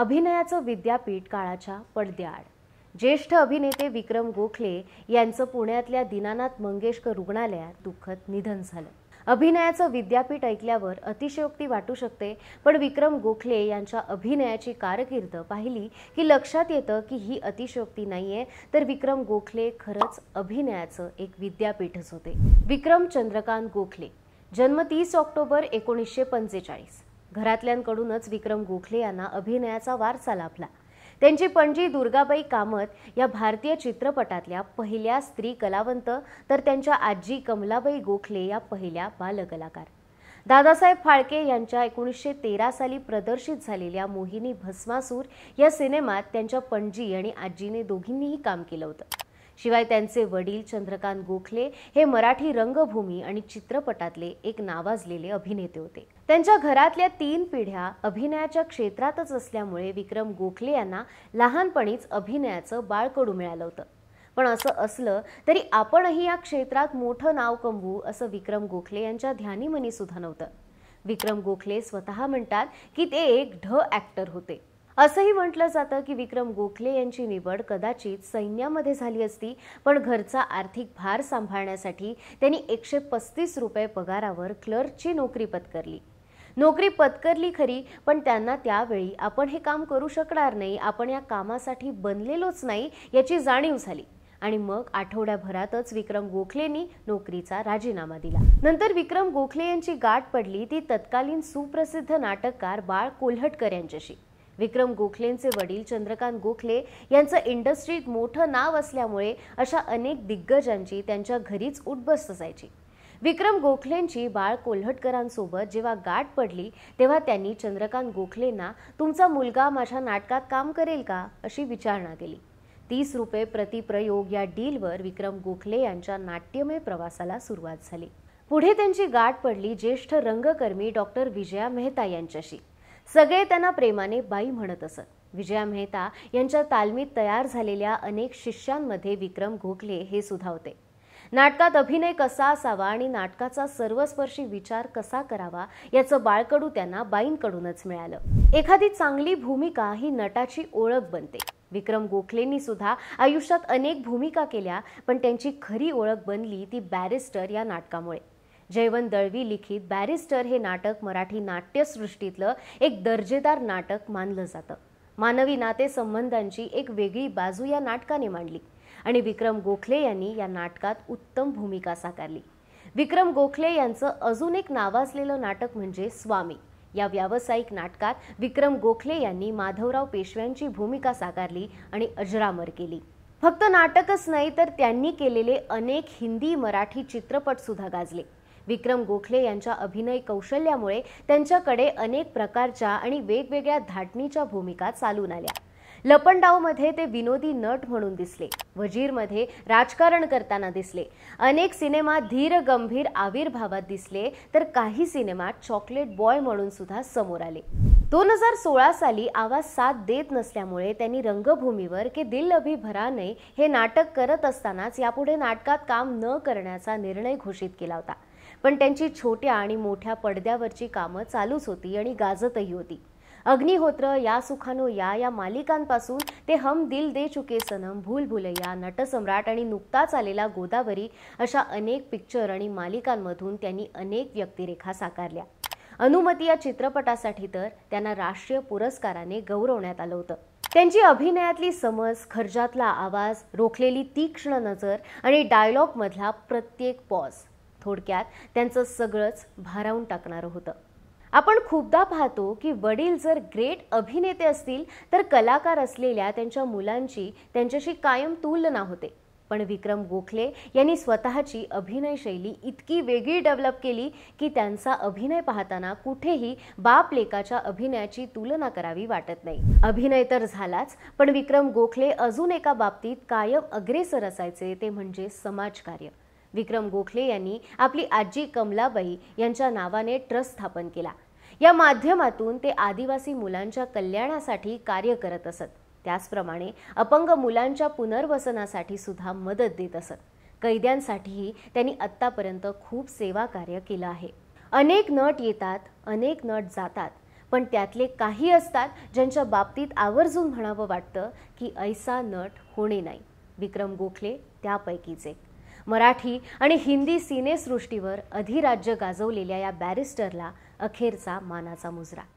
अभिनयाचं विद्यापीठ काळाच्या पडद्याआड. ज्येष्ठ अभिनेते विक्रम गोखले यांचं पुण्यातल्या दीनानाथ मंगेशकर रुग्णालयात दुःखद निधन झालं. अभिनयाचं विद्यापीठ ऐकल्यावर अतिशयोक्ती वाटू शकते, पण विक्रम गोखले यांच्या अभिनयाची कारकीर्द पाहिली की लक्षात येतं की ही अतिशयोक्ती नाहीये, तर विक्रम गोखले खरंच अभिनयाचं एक विद्यापीठच होते. विक्रम चंद्रकांत गोखले जन्म 30 ऑक्टोबर 1945. घरातल्यांकडूनच विक्रम गोखले यांना अभिनयाचा वारसा लाभला. त्यांची पणजी दुर्गाबाई कामत या भारतीय चित्रपटातल्या पहिल्या स्त्री कलावंत, तर त्यांच्या आजी कमलाबाई गोखले या पहिल्या बालकलाकार. दादासाहेब फाळके यांच्या 1913 साली प्रदर्शित झालेल्या मोहिनी भस्मासूर या सिनेमात त्यांच्या पणजी आणि आजीने दोघींनीही काम केलं होतं. शिवाय त्यांचे वडील चंद्रकांत गोखले हे मराठी रंगभूमी आणि चित्रपटातले एक नावाजलेले अभिनेते होते. त्यांच्या घरातल्या 3 पिढ्या अभिनयाच्या क्षेत्रातच असल्यामुळे विक्रम गोखले यांना लहानपणीच अभिनयाचं बाळकडू मिळालं होतं. पण असं असलं तरी आपणही या क्षेत्रात मोठं नाव कमवू असं विक्रम गोखले यांच्या ध्यानीमनी सुद्धा नव्हतं. विक्रम गोखले स्वतः म्हणतात की ते एक ढ ॲक्टर होते. असंही म्हटलं जातं की विक्रम गोखले यांची निवड कदाचित सैन्यामध्ये झाली असती, पण घरचा आर्थिक भार सांभाळण्यासाठी त्यांनी 135 रुपये पगारावर क्लर्कची नोकरी पत्करली. खरी, पण त्यांना त्यावेळी आपण हे काम करू शकणार नाही, आपण या कामासाठी बनलेलोच नाही याची जाणीव झाली आणि मग आठवड्याभरातच विक्रम गोखलेंनी नोकरीचा राजीनामा दिला. नंतर विक्रम गोखले यांची गाठ पडली ती तत्कालीन सुप्रसिद्ध नाटककार बाळ कोल्हटकर यांच्याशी. विक्रम गोखलेंचे वडील चंद्रकांत गोखले यांचं इंडस्ट्रीत मोठं नाव असल्यामुळे अशा अनेक दिग्गजांची त्यांच्या घरीच उठबस असायची. विक्रम गोखलेंची बाळ कोल्हटकरांसोबत जेव्हा गाठ पडली तेव्हा त्यांनी चंद्रकांत गोखलेंना तुमचा मुलगा माझ्या नाटकात काम करेल का अशी विचारणा केली. 30 रुपये प्रतिप्रयोग या डीलवर विक्रम गोखले यांच्या नाट्यमय प्रवासाला सुरुवात झाली. पुढे त्यांची गाठ पडली ज्येष्ठ रंगकर्मी डॉक्टर विजया मेहता यांच्याशी. सगळे त्यांना प्रेमाने बाई म्हणत असत. विजया मेहता यांच्या तालमीत तयार झालेल्या अनेक शिष्यांमध्ये विक्रम गोखले हे सुद्धा होते. नाटकात अभिनय कसा असावा आणि नाटकाचा सर्वस्पर्शी विचार कसा करावा याचं बाळकडू त्यांना बाईंकडूनच मिळालं. एखादी चांगली भूमिका ही नटाची ओळख बनते. विक्रम गोखलेंनी सुद्धा आयुष्यात अनेक भूमिका केल्या, पण त्यांची खरी ओळख बनली ती बॅरिस्टर या नाटकामुळे. जयवंत दळवी लिखित बॅरिस्टर हे नाटक मराठी नाट्यसृष्टीतलं एक दर्जेदार नाटक मानलं जातं. मानवी नातेसंबंधांची एक वेगळी बाजू या नाटकाने मांडली आणि विक्रम गोखले यांनी या नाटकात उत्तम भूमिका साकारली. विक्रम गोखले यांचं अजून एक नावाजलेलं नाटक म्हणजे स्वामी. या व्यावसायिक नाटकात विक्रम गोखले यांनी माधवराव पेशव्यांची भूमिका साकारली आणि अजरामर केली. फक्त नाटकच नाही तर त्यांनी केलेले अनेक हिंदी मराठी चित्रपटसुद्धा गाजले. विक्रम गोखले यांच्या अभिनय कौशल्यामुळे त्यांच्याकडे अनेक प्रकारच्या आणि वेगवेगळ्या धाटणीच्या भूमिका चालून आल्या. लपंडावमध्ये ते विनोदी नट म्हणून दिसले, वजीरमध्ये राजकारण करताना दिसले, अनेक सिनेमात धीर गंभीर आविर्भावात दिसले, तर काही सिनेमात चॉकलेट बॉय म्हणून सुद्धा समोर आले. 2016 साली आवाज साथ देत नसल्यामुळे त्यांनी रंगभूमीवर के दिल अभी भरा नाही हे नाटक करत असतानाच यापुढे नाटकात काम न करण्याचा निर्णय घोषित केला होता. पण त्यांची छोट्या आणि मोठ्या पडद्यावरची कामं चालूच होती आणि गाजतही होती. अग्निहोत्र, या सुखानो या मालिकांपासून ते हम दिल दे चुके सनम, भूलभुलैया, नटसम्राट आणि नुकताच आलेला गोदावरी अशा अनेक पिक्चर आणि मालिकांमधून त्यांनी अनेक व्यक्तिरेखा साकारल्या. अनुमती या चित्रपटासाठी तर त्यांना राष्ट्रीय पुरस्काराने गौरवण्यात आलं होतं. त्यांची अभिनयातली समज, खर्जातला आवाज, रोखलेली तीक्ष्ण नजर आणि डायलॉगमधला प्रत्येक पॉज थोडक्यात त्यांचं सगळंच भारावून टाकणारं होतं. आपण खूपदा पाहतो की वडील जर ग्रेट अभिनेते असतील तर कलाकार असलेल्या त्यांच्या मुलांची त्यांच्याशी कायम तुलना होते. पण विक्रम गोखले यांनी स्वतःची अभिनय शैली इतकी वेगळी डेव्हलप केली की त्यांचा अभिनय पाहताना कुठेही बाप लेकाच्या अभिनयाची तुलना करावी वाटत नाही. अभिनय तर झालाच, पण विक्रम गोखले अजून एका बाबतीत कायम अग्रेसर असायचे ते म्हणजे समाजकार्य. विक्रम गोखले यांनी आपली आजी कमलाबाई यांच्या नावाने ट्रस्ट स्थापन केला. या माध्यमातून ते आदिवासी मुलांच्या कल्याणासाठी कार्य करत असत. त्याचप्रमाणे अपंग मुलांच्या पुनर्वसनासाठी सुद्धा मदत देत असत. कैद्यांसाठीही त्यांनी आत्तापर्यंत खूप सेवा कार्य केलं आहे. अनेक नट येतात, अनेक नट जातात, पण त्यातले काही असतात ज्यांच्या बाबतीत आवर्जून म्हणावं वाटतं की ऐसा नट होणे नाही। विक्रम गोखले त्यापैकीच एक। मराठी आणि हिंदी सिनेसृष्टीवर अधिराज्य गाजवलेल्या या बॅरिस्टरला अखेरचा मानाचा मुजरा।